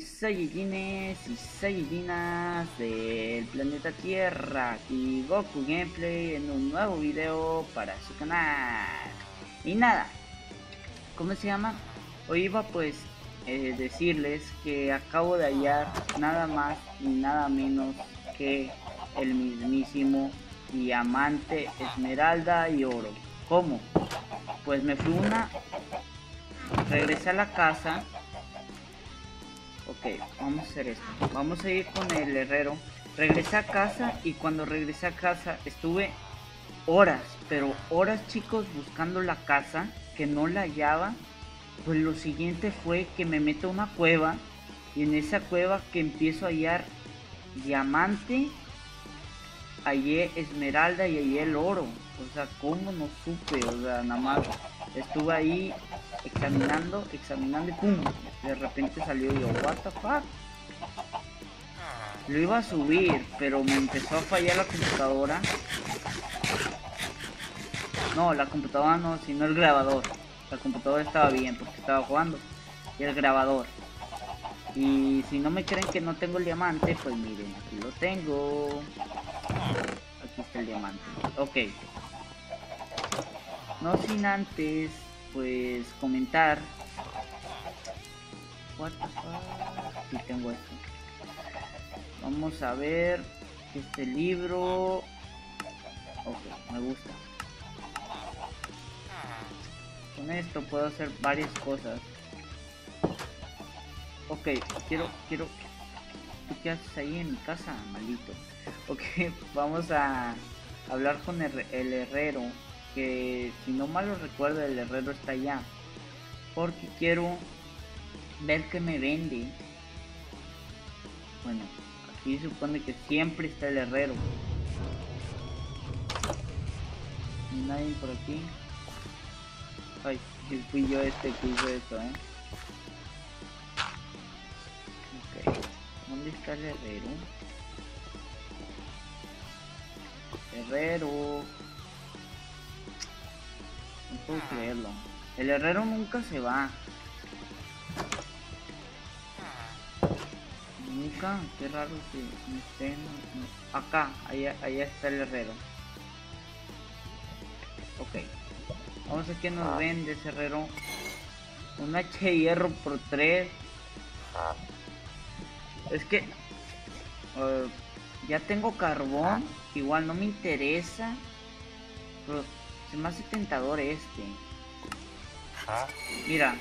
Saiyajines y Saiyajinas del planeta Tierra y Goku Gameplay en un nuevo video para su canal. Y nada, ¿cómo se llama? Hoy iba pues decirles que acabo de hallar nada más y nada menos que el mismísimo diamante, esmeralda y oro. ¿Cómo? Pues me fui regresé a la casa. Ok, vamos a hacer esto. Vamos a ir con el herrero. Regresé a casa y cuando regresé a casa estuve horas, pero horas, chicos, buscando la casa que no la hallaba. Pues lo siguiente fue que me meto a una cueva y en esa cueva que empiezo a hallar diamante, hallé esmeralda y hallé el oro. O sea, ¿cómo no supe? O sea, nada más estuve ahí examinando y ¡pum! De repente salió yo, what the fuck. Lo iba a subir, pero me empezó a fallar la computadora. No, la computadora no, sino el grabador. La computadora estaba bien porque estaba jugando. Y el grabador. Y si no me creen que no tengo el diamante, pues miren, aquí lo tengo. Aquí está el diamante. Ok. No sin antes, pues, comentar. What the fuck? Aquí tengo esto. Vamos a ver este libro. Ok, me gusta. Con esto puedo hacer varias cosas. Ok, quiero... ¿Tú qué haces ahí en mi casa, malito? Ok, vamos a hablar con el herrero. Que si no mal lo recuerdo, el herrero está allá. Porque quiero ver que me vende. Bueno, aquí supone que siempre está el herrero. Nadie por aquí. Ay, fui yo que hizo esto, Ok, ¿dónde está el herrero? No puedo creerlo. El herrero nunca se va. Qué raro que no estén. Acá, allá está el herrero. Ok. Vamos a ver qué nos vende ese herrero. Un hacha de hierro por 3. Es que ya tengo carbón. Igual no me interesa. Pero se me hace tentador este. Mira.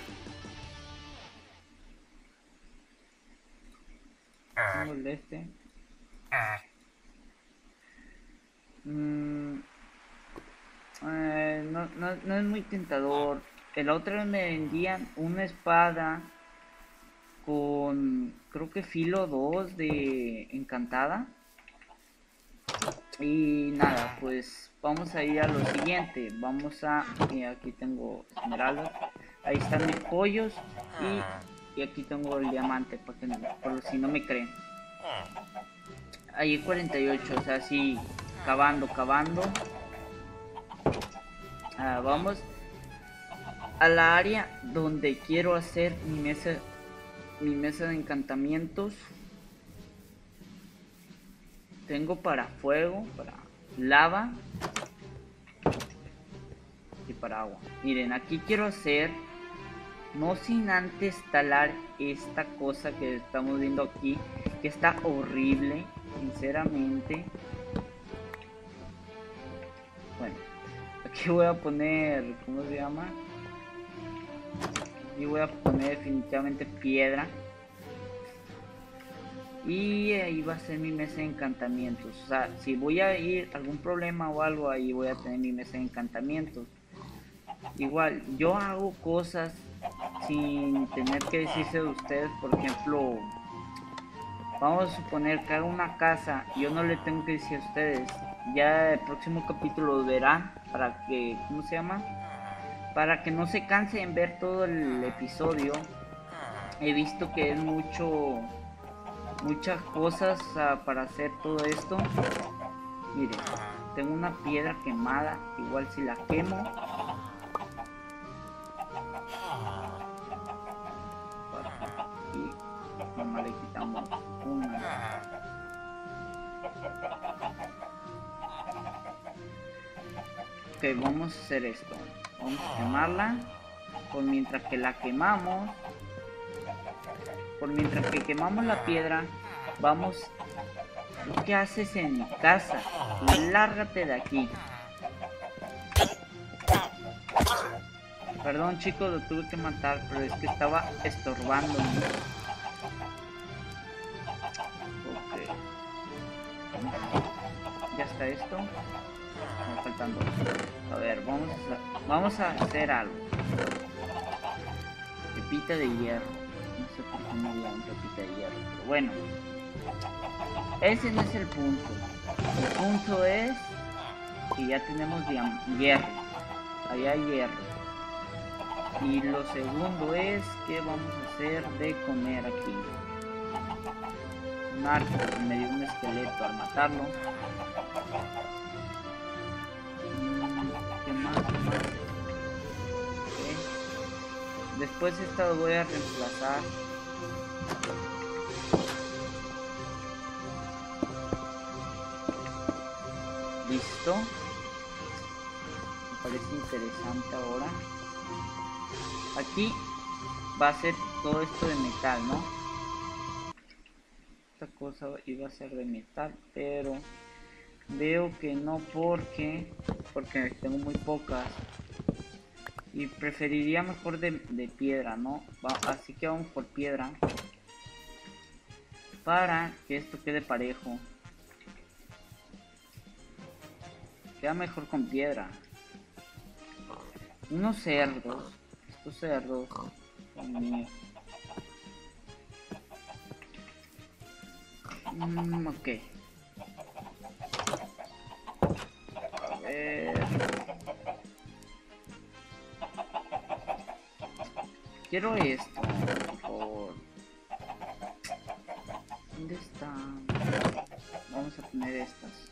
Tengo el de este. No es muy tentador. El otro me vendían una espada con creo que filo 2 de encantada. Y nada, pues vamos a ir a lo siguiente. Vamos a... aquí tengo esmeraldas. Ahí están mis pollos. Y aquí tengo el diamante, porque no, por si no me creen. Ahí 48, o sea, así cavando. Vamos a la área donde quiero hacer mi mesa de encantamientos. Tengo para fuego, para lava y para agua. Miren, aquí quiero hacer, no sin antes talar esta cosa que estamos viendo aquí, que está horrible, sinceramente. Bueno. Aquí voy a poner, ¿cómo se llama? Aquí voy a poner definitivamente piedra. Y ahí va a ser mi mesa de encantamientos. O sea, si voy a ir algún problema o algo, ahí voy a tener mi mesa de encantamientos. Igual, yo hago cosas sin tener que decirse de ustedes. Por ejemplo, vamos a suponer que hago una casa y yo no le tengo que decir a ustedes. Ya el próximo capítulo verán, para que, ¿cómo se llama? Para que no se canse en ver todo el episodio. He visto que es muchas cosas para hacer todo esto. Miren, tengo una piedra quemada, igual si la quemo. Acá le quitamos una. Ok, vamos a hacer esto. Vamos a quemarla. Por mientras que la quemamos, por mientras que quemamos la piedra, vamos. ¿Qué haces en mi casa? Lárgate de aquí. Perdón chicos, lo tuve que matar, pero es que estaba estorbándome. Okay. Ya está esto. Me faltan dos. A ver, vamos a hacer algo. Pepita de hierro. No sé por qué no había una pepita de hierro, pero bueno. Ese no es el punto. El punto es que ya tenemos hierro. Allá hay hierro. Y lo segundo es que vamos a hacer de comer aquí. Un arco, me dio un esqueleto al matarlo. ¿Qué más? Okay. Después esta lo voy a reemplazar. Listo. Me parece interesante ahora. Aquí va a ser todo esto de metal, ¿no? Esta cosa iba a ser de metal, pero veo que no porque tengo muy pocas y preferiría mejor de piedra, ¿no? Así que vamos por piedra para que esto quede parejo. Queda mejor con piedra. Unos cerdos. Estos cerdos son míos. Ok. A ver. Quiero esto, por favor. ¿Dónde están? Vamos a tener estas.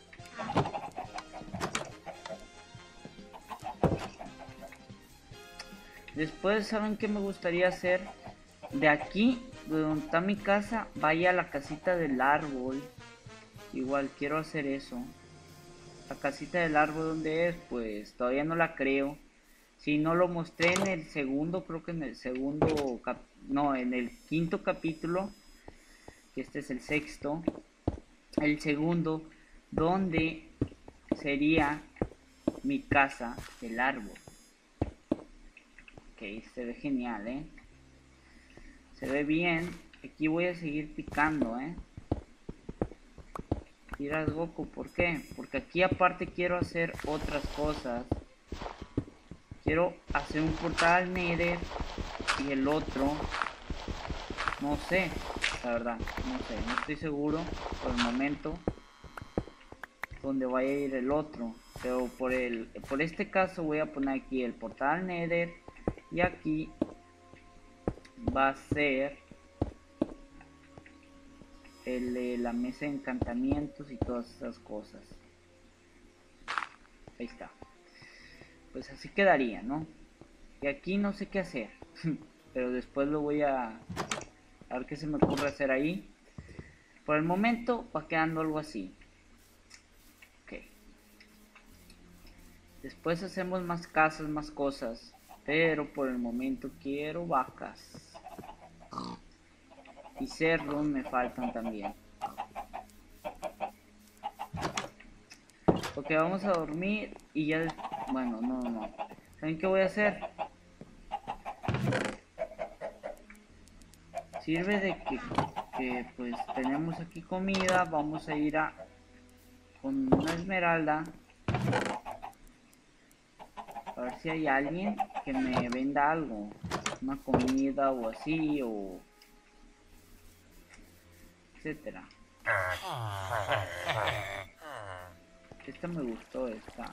Después, ¿saben qué me gustaría hacer? De aquí, de donde está mi casa, vaya a la casita del árbol. Igual, quiero hacer eso. La casita del árbol, ¿dónde es? Pues todavía no la creo. Si no lo mostré en el segundo, creo que en el segundo... No, en el quinto capítulo. Que este es el sexto. El segundo, donde sería mi casa del árbol. Ok, se ve genial, se ve bien. Aquí voy a seguir picando, tiras Goku, ¿por qué? Porque aquí aparte quiero hacer otras cosas. Quiero hacer un portal al Nether y el otro no sé, la verdad, no sé, no estoy seguro por el momento donde vaya a ir el otro, pero por este caso voy a poner aquí el portal al Nether. Y aquí va a ser el de la mesa de encantamientos y todas esas cosas. Ahí está. Pues así quedaría, ¿no? Y aquí no sé qué hacer. Pero después lo voy a ver qué se me ocurre hacer ahí. Por el momento va quedando algo así. Ok. Después hacemos más casas, más cosas. Pero por el momento quiero vacas. Y cerdos me faltan también. Ok, vamos a dormir y ya... Bueno, no. ¿Saben qué voy a hacer? Sirve de que pues tenemos aquí comida. Vamos a ir con una esmeralda. A ver si hay alguien que me venda algo, una comida o así, o etcétera. Esta me gustó, esta.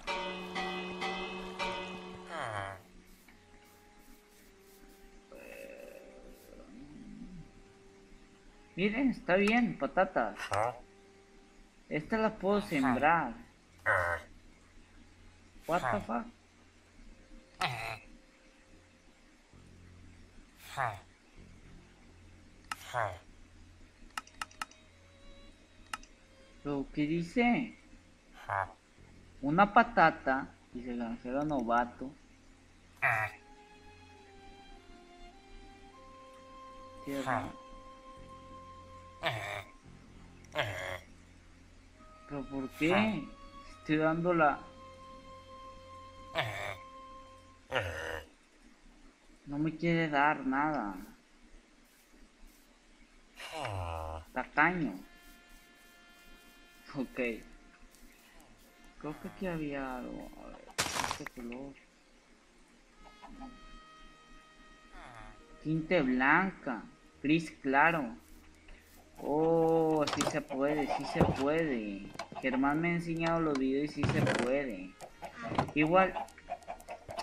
Miren, está bien, patatas. Esta la puedo sembrar. What the fuck? ¿Pero qué dice? Ja. Una patata, dice el gancero novato. Ah. Ja. ¿Pero por qué? Ja. Estoy dando la... No me quiere dar nada. Tacaño. Ok. Creo que aquí había algo. A ver, este color. Tinte blanca. Gris claro. Oh, sí se puede, sí se puede. Germán me ha enseñado los videos y sí se puede. Igual,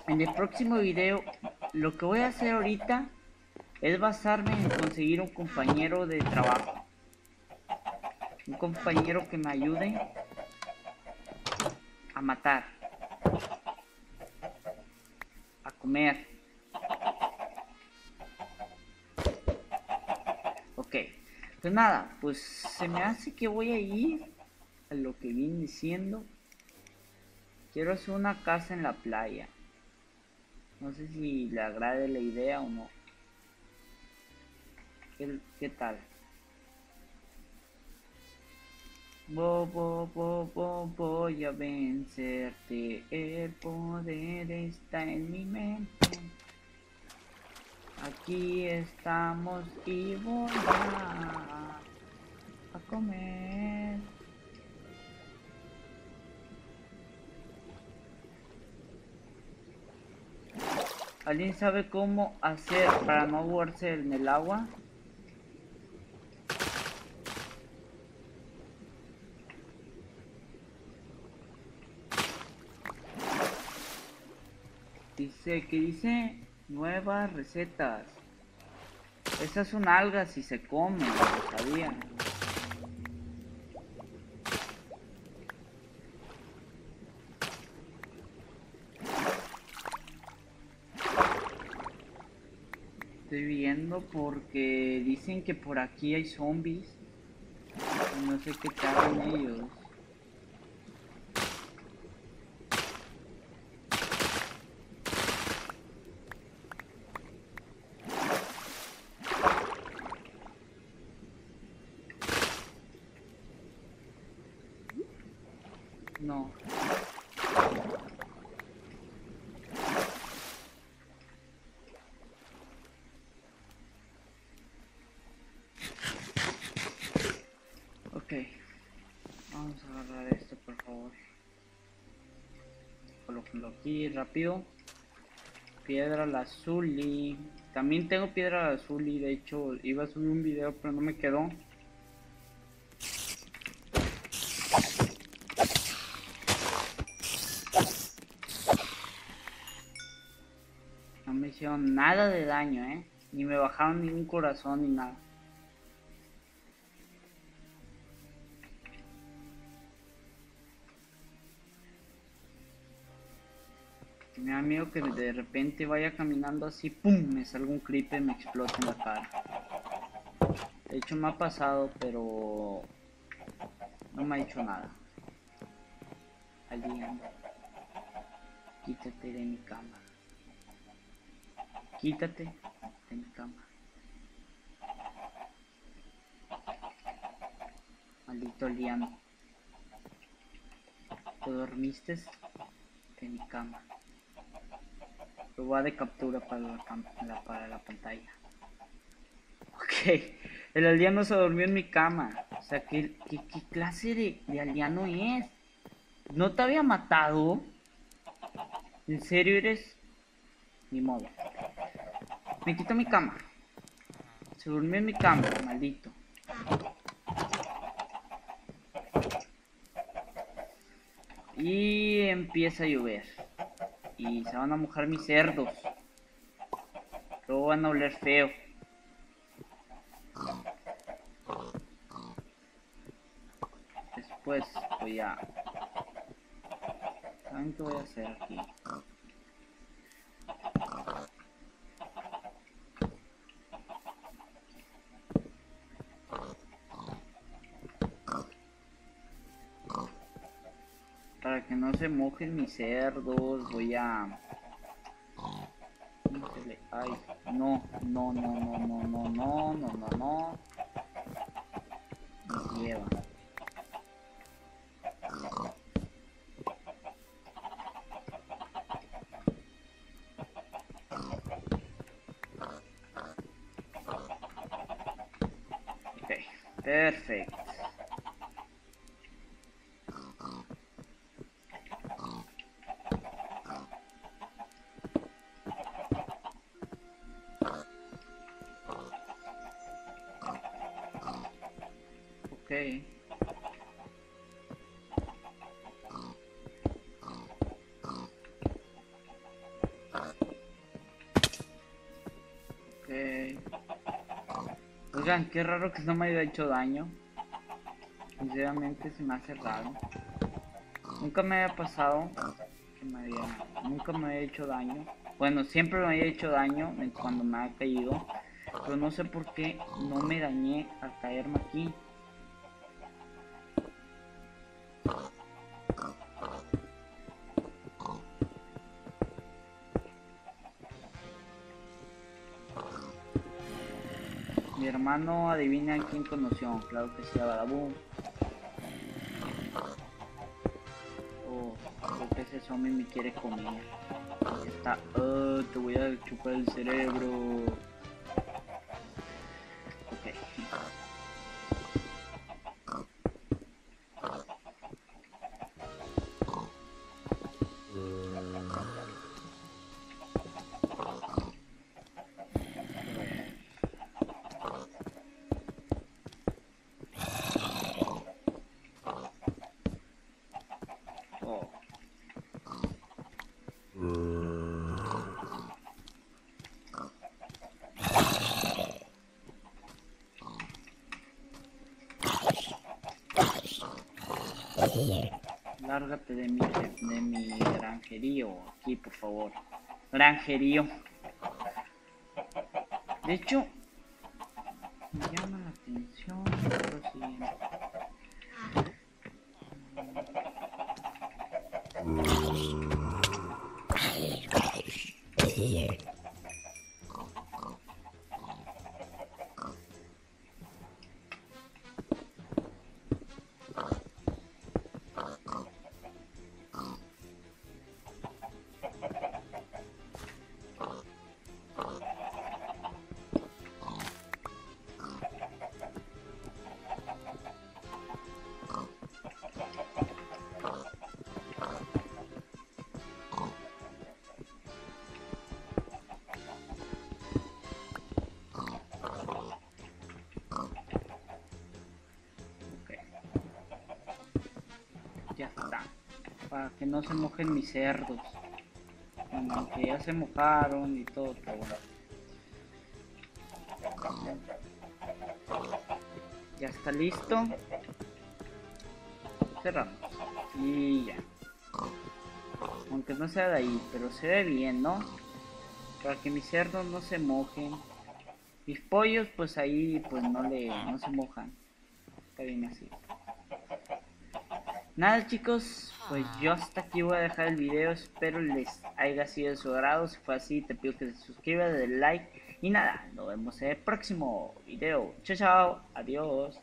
en el próximo video, lo que voy a hacer ahorita es basarme en conseguir un compañero de trabajo. Un compañero que me ayude a matar, a comer. Ok, pues nada, pues se me hace que voy a ir a lo que viene diciendo. Quiero hacer una casa en la playa. No sé si le agrade la idea o no. ¿Qué tal? Voy a vencerte. El poder está en mi mente. Aquí estamos y voy a comer. ¿Alguien sabe cómo hacer para no ahogarse en el agua? Dice, ¿qué dice? Nuevas recetas. Esas son algas y se comen, lo sabía. Estoy viendo porque dicen que por aquí hay zombies. No sé qué caben ellos. No. Okay. Vamos a agarrar esto, por favor. Colóquenlo aquí rápido. Piedra lazuli. También tengo piedra lazuli. De hecho, iba a subir un video, pero no me quedó. Nada de daño, ni me bajaron ningún corazón ni nada. Me da miedo que de repente vaya caminando así, pum, me salga un creeper y me explota en la cara. De hecho me ha pasado, pero no me ha hecho nada. Alguien, quítate de mi cama. Quítate de mi cama. Maldito liano. Te dormiste de mi cama. Lo va de captura para la pantalla. Ok. El aldeano se durmió en mi cama. O sea, ¿qué clase de aldeano es? ¿No te había matado? ¿En serio eres? Ni modo. Me quito mi cama. Se durmió en mi cama, maldito. Y empieza a llover. Y se van a mojar mis cerdos. Luego van a oler feo. Después voy a... ¿Saben qué voy a hacer aquí? que no se mojen mis cerdos, voy a... Ay, no. Nos lleva. Ok, perfecto. Oigan, qué raro que no me haya hecho daño. Sinceramente se me hace raro. Nunca me había pasado que nunca me había hecho daño. Bueno, siempre me había hecho daño cuando me había caído, pero no sé por qué no me dañé al caerme aquí. Mi hermano, adivina quién conoció, claro que sí, a Badabun. Oh, creo que ese zombie me quiere comer. Está, oh, te voy a chupar el cerebro. Lárgate de mi granjerío aquí, por favor. Granjerío. De hecho, me llama la atención lo siguiente. Ya está, para que no se mojen mis cerdos. Bueno, aunque ya se mojaron y todo, pero bueno. Ya está listo. Cerramos. Y ya. Aunque no sea de ahí, pero se ve bien, ¿no? Para que mis cerdos no se mojen. Mis pollos, pues ahí pues no se mojan. Está bien así. Nada chicos, pues yo hasta aquí voy a dejar el video, espero les haya sido de su agrado, si fue así te pido que te suscribas, denle like y nada, nos vemos en el próximo video, chao chao, adiós.